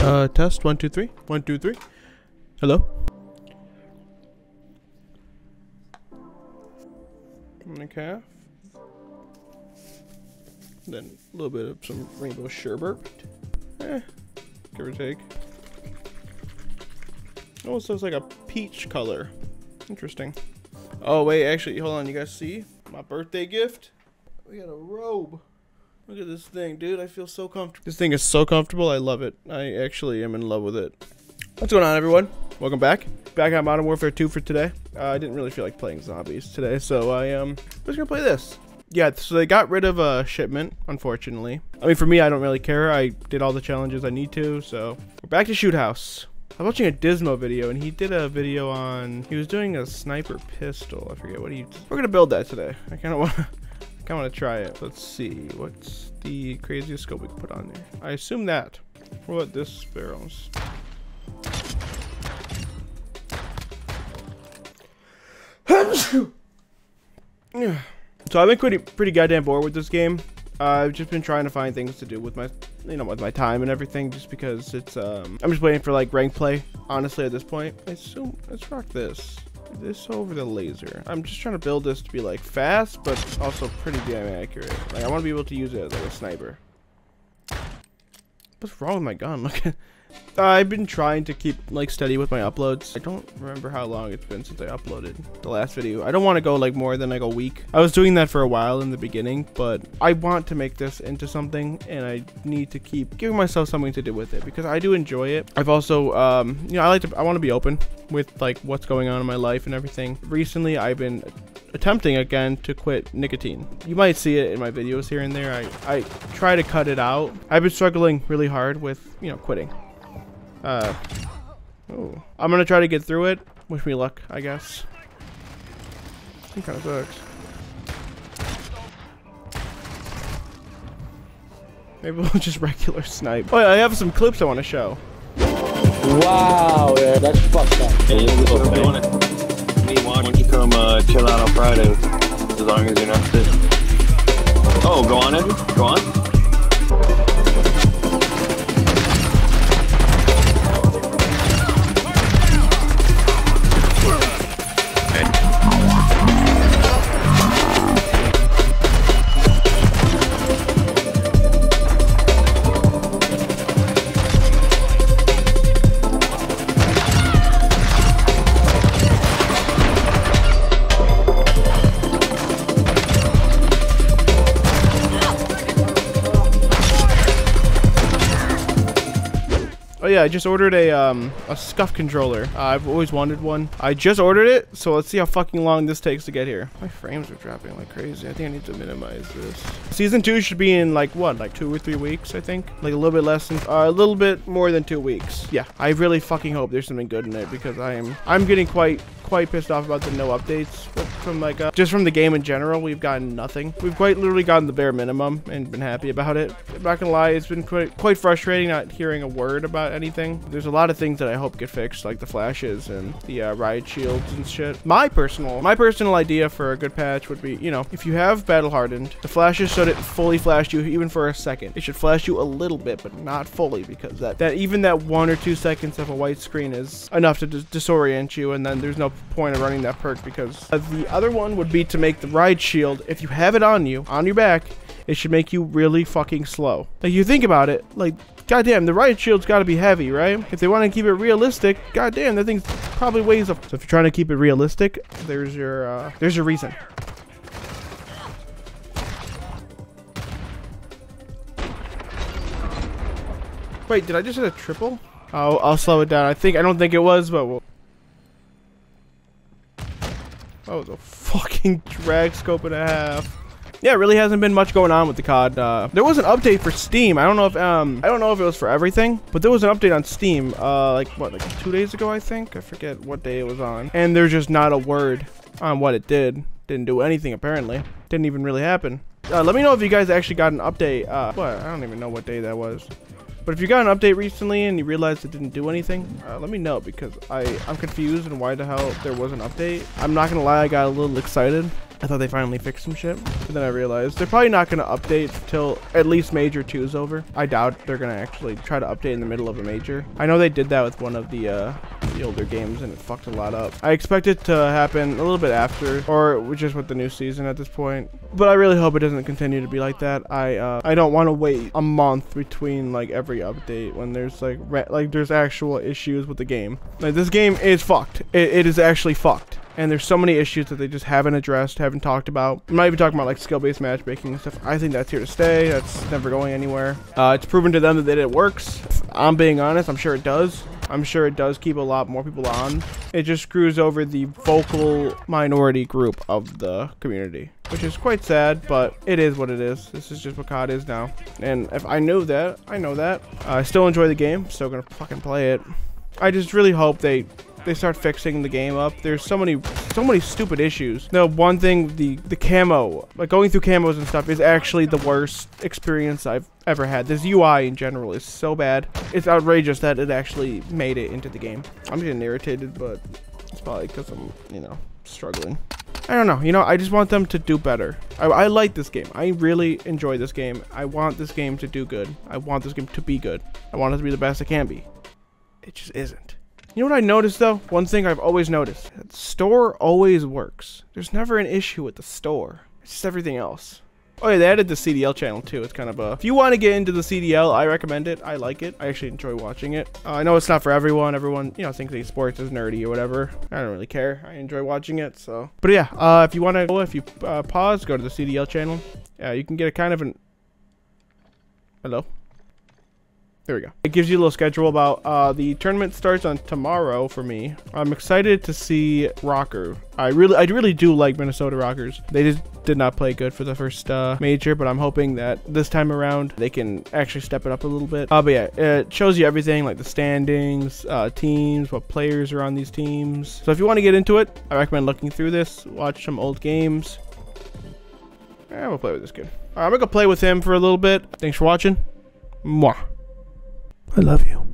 Test 1 2 3 1 2 3. Hello. Half. Then a little bit of some rainbow sherbet, give or take. Oh, it looks like a peach color. Interesting. Oh wait, actually, hold on. You guys see my birthday gift? We got a robe. Look at this thing, dude. I feel so comfortable. This thing is so comfortable. I love it. I actually am in love with it. What's going on, everyone? Welcome back. Back on Modern Warfare 2 for today. I didn't really feel like playing zombies today, so I was gonna play this. Yeah, so they got rid of a shipment, unfortunately. I mean, for me, I don't really care. I did all the challenges I need to, so. We're back to Shoot House. I was watching a Dizmo video, and he did a video on, he was doing a sniper pistol. I forget what he, we're gonna build that today. I kinda wanna try it. Let's see, what's the craziest scope we can put on there? I assume that. We'll let this barrels. So I've been pretty goddamn bored with this game. I've just been trying to find things to do with my, with my time and everything, just because it's, I'm just waiting for like rank play, honestly, at this point. I assume, let's rock this over the laser. I'm just trying to build this to be like fast, but also pretty damn accurate. Like I want to be able to use it as like a sniper. What's wrong with my gun? Look at, I've been trying to keep like steady with my uploads. I don't remember how long it's been since I uploaded the last video. I don't want to go like more than like a week. I was doing that for a while in the beginning, but I want to make this into something, and I need to keep giving myself something to do with it because I do enjoy it. I've also, you know, I want to be open with like what's going on in my life and everything. Recently, I've been attempting again to quit nicotine. You might see it in my videos here and there. I try to cut it out. I've been struggling really hard with, you know, quitting. Oh, I'm gonna try to get through it. Wish me luck, I guess. It kind of sucks. Maybe we'll just regular snipe. Oh yeah, I have some clips I want to show. Wow, yeah, that's fucked up. Hey, why don't you come chill out on Friday, as long as you're not sick. Oh, go on, Andrew. Go on. Yeah, I just ordered a SCUF controller. I've always wanted one. I just ordered it, so let's see how fucking long this takes to get here. My frames are dropping like crazy. I think I need to minimize this. Season 2 should be in like what, like 2 or 3 weeks, I think. Like a little bit less than, a little bit more than 2 weeks. Yeah, I really fucking hope there's something good in it because I'm getting quite pissed off about the no updates from like just from the game in general. We've gotten nothing. We've quite literally gotten the bare minimum and been happy about it. I'm not gonna lie, it's been quite frustrating not hearing a word about anything. There's a lot of things that I hope get fixed, like the flashes and the riot shields and shit. My personal idea for a good patch would be, you know, if you have battle hardened, the flashes should fully flash you even for a second. It should flash you a little bit, but not fully, because that even that 1 or 2 seconds of a white screen is enough to disorient you, and then there's no point of running that perk. Because the other one would be to make the ride shield, if you have it on you, on your back, it should make you really fucking slow. Like, you think about it, like, goddamn, the riot shield's gotta be heavy, right? If they want to keep it realistic, goddamn, that thing probably weighs up. So if you're trying to keep it realistic, there's your reason. Wait, did I just hit a triple? Oh, I'll slow it down. I don't think it was, but we'll. Oh, the fucking drag scope and a half. Yeah, it really hasn't been much going on with the COD. There was an update for Steam. I don't know if it was for everything, but there was an update on Steam like what, like 2 days ago, I think. I forget what day it was on. And there's just not a word on what it did. Didn't do anything apparently. Didn't even really happen. Let me know if you guys actually got an update. I don't even know what day that was. But if you got an update recently and you realized it didn't do anything, let me know, because I'm confused and why the hell there was an update. I'm not gonna lie, I got a little excited. I thought they finally fixed some shit, but then I realized they're probably not gonna update till at least Major 2's over. I doubt they're gonna actually try to update in the middle of a major. I know they did that with one of the older games and it fucked a lot up. I expect it to happen a little bit after, or just with the new season at this point. But I really hope it doesn't continue to be like that. I don't want to wait a month between like every update when there's like there's actual issues with the game. Like, this game is fucked. It is actually fucked. And there's so many issues that they just haven't addressed, haven't talked about. I'm not even talking about like skill-based matchmaking and stuff. I think that's here to stay. That's never going anywhere. It's proven to them that it works. I'm being honest, I'm sure it does. I'm sure it does keep a lot more people on. It just screws over the vocal minority group of the community, which is quite sad, but it is what it is. This is just what COD is now. And if I knew that, I know that. I still enjoy the game, still gonna fucking play it. I just really hope they start fixing the game up. There's so many stupid issues. The one thing, the camo, like going through camos and stuff, is actually the worst experience I've ever had. This UI in general is so bad. It's outrageous that it actually made it into the game. I'm getting irritated, but it's probably because I'm, you know, struggling. I don't know, you know, I just want them to do better. I like this game. I really enjoy this game. I want this game to do good. I want this game to be good. I want it to be the best it can be. It just isn't. You know what I noticed though? One thing I've always noticed. The store always works. There's never an issue with the store. It's just everything else. Oh yeah, they added the CDL channel too. It's kind of a... If you want to get into the CDL, I recommend it. I like it. I actually enjoy watching it. I know it's not for everyone. Everyone, you know, thinks esports is nerdy or whatever. I don't really care. I enjoy watching it, so... But yeah, if you want to... If you pause, go to the CDL channel. Yeah, you can get a kind of an... Hello? There we go. It gives you a little schedule about the tournament starts on tomorrow for me. I'm excited to see Rocker. I really do like Minnesota Rockers. They just did not play good for the first major, but I'm hoping that this time around they can actually step it up a little bit. But yeah, it shows you everything, like the standings, teams, what players are on these teams. So if you want to get into it, I recommend looking through this, watch some old games. Yeah, we'll play with this kid. All right, I'm gonna go play with him for a little bit. Thanks for watching. Mwah. I love you.